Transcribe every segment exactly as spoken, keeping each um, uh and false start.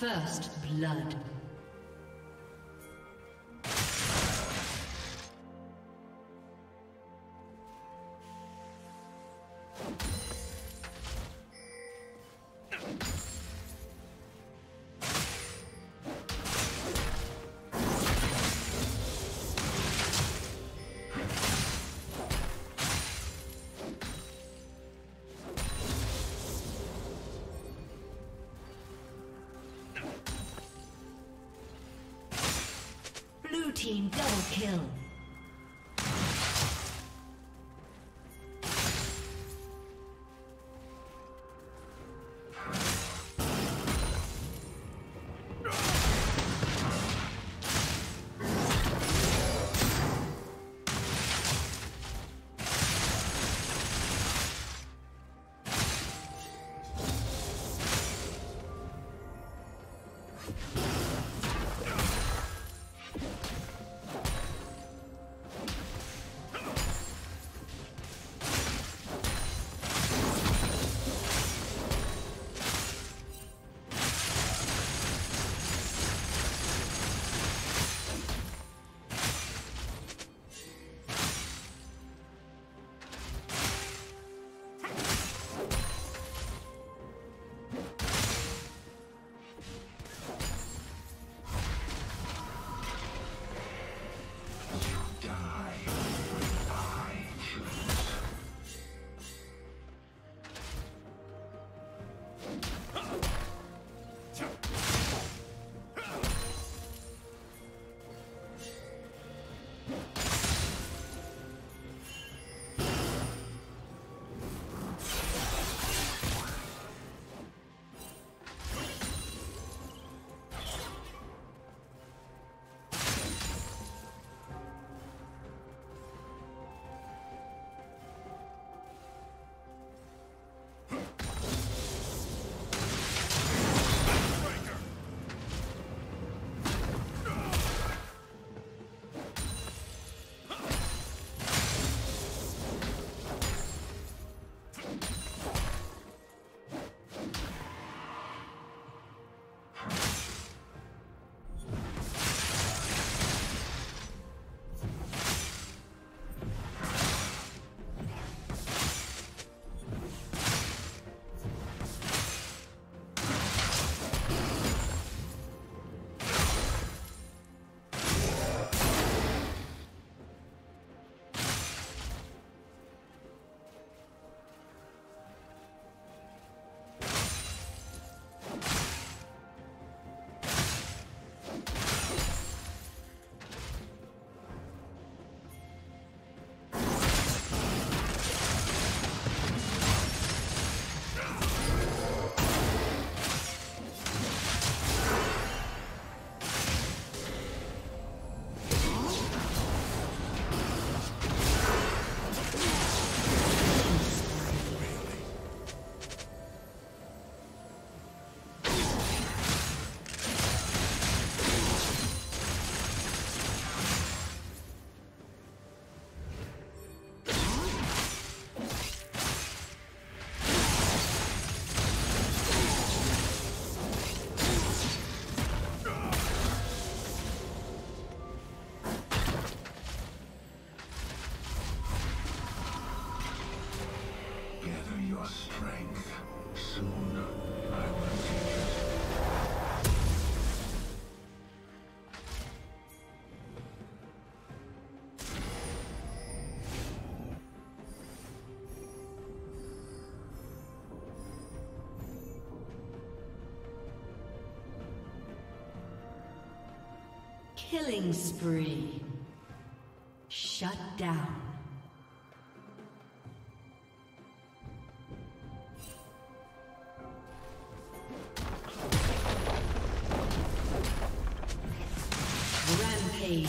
First blood. Team double kill. Killing spree. Shut down. Rampage.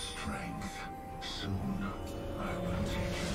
strength. Soon, I will take it.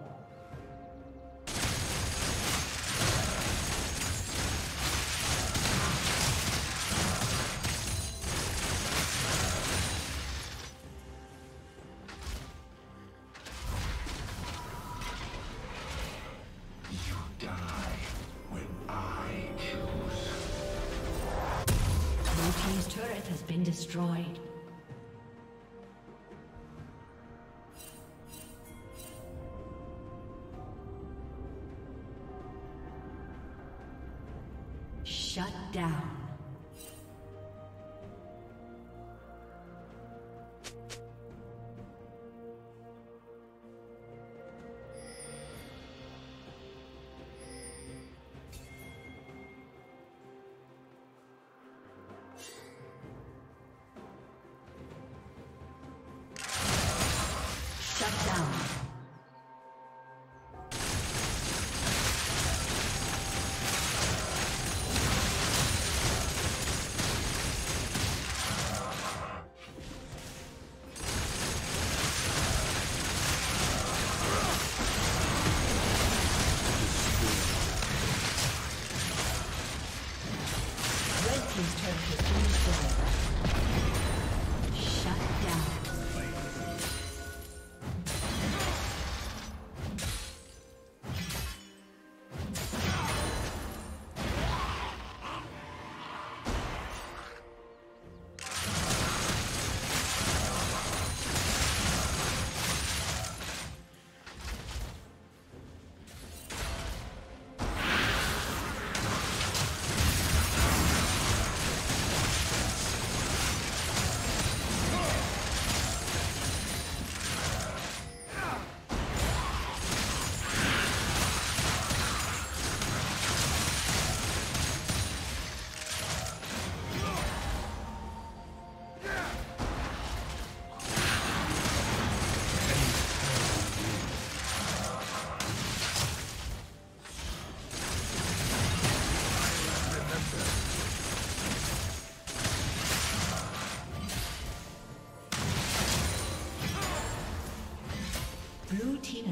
Destroyed. Shut down.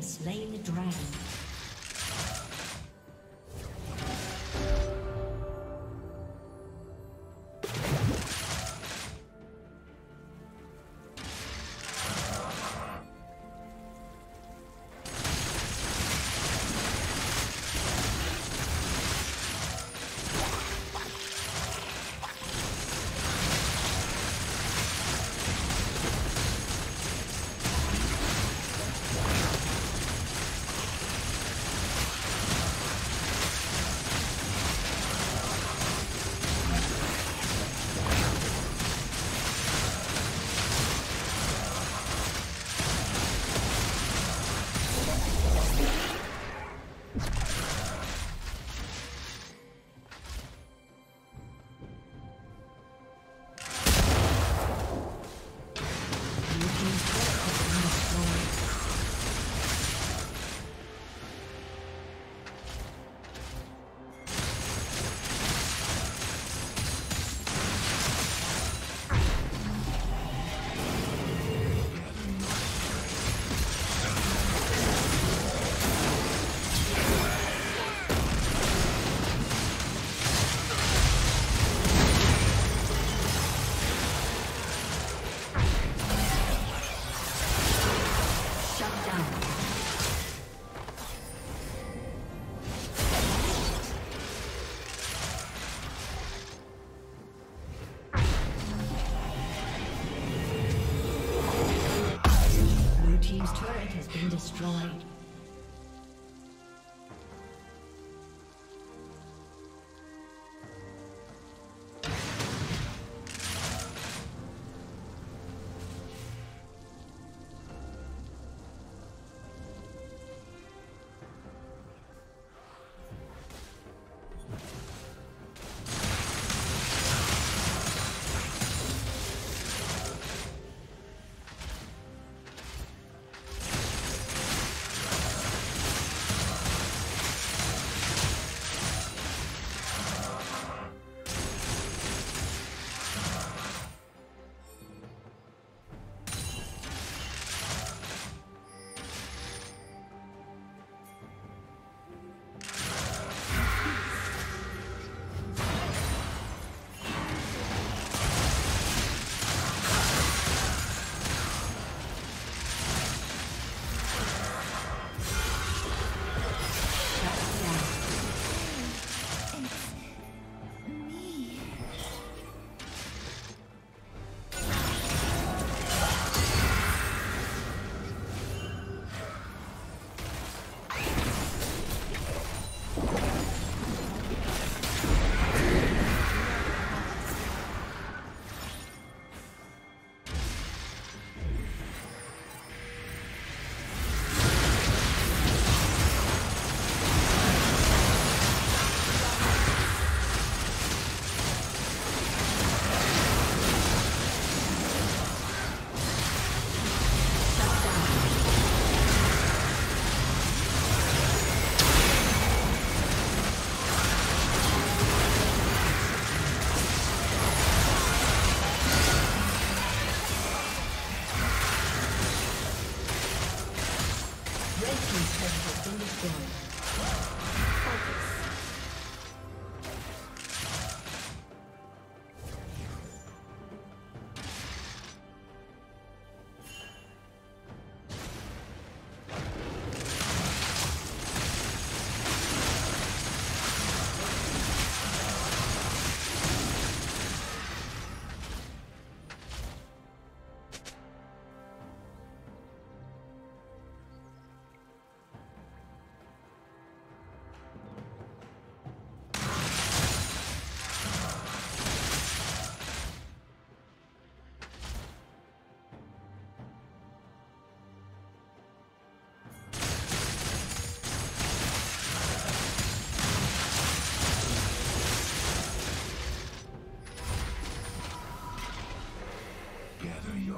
Slain the dragon. Destroyed.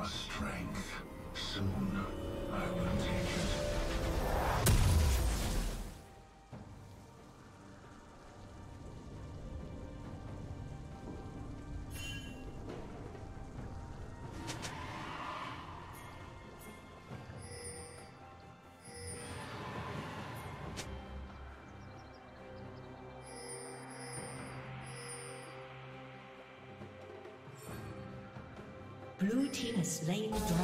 your strength. Soon, I will take it. Blue team has slain the dragon.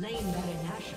Lane Baron Asher.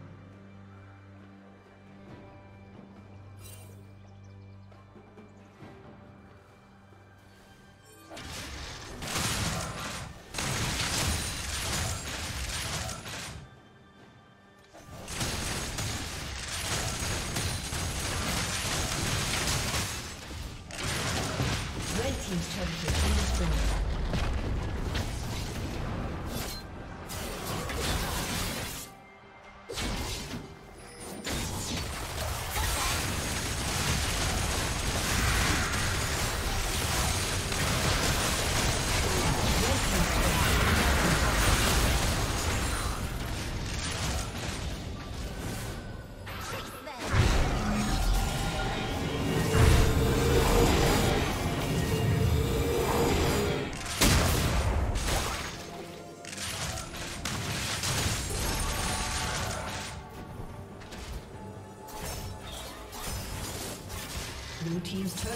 Blue team's turret